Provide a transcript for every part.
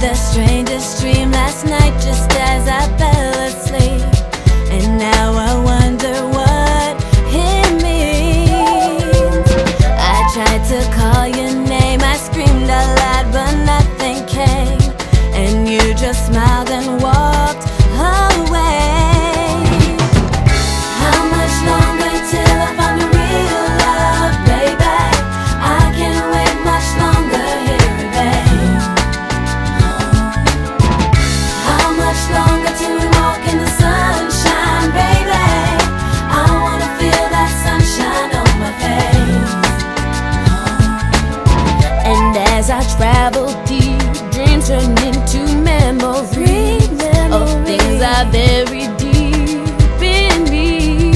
The strangest dream last night, just as I fell asleep, and now I wonder what it means. I tried to call your name, I screamed out loud, but nothing came, and you just smiled and walked away. How much longer till I find a real love, baby? I can't wait much longer here, baby. Longer till we walk in the sunshine, baby. I wanna feel that sunshine on my face. And as I travel deep, dreams turn into memories of things I buried deep in me.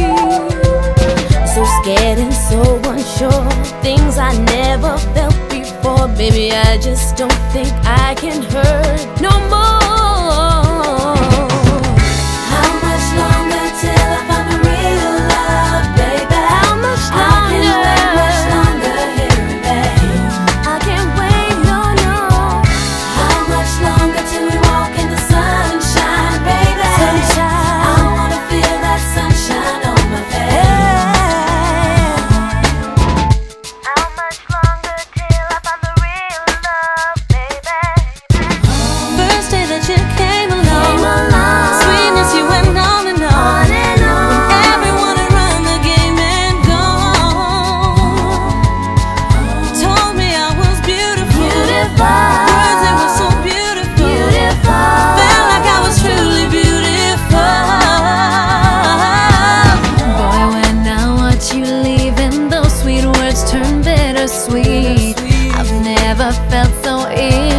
So scared and so unsure, things I never felt before. Baby, I just don't think I can hurt no more. Turn bittersweet. I've never felt so ill.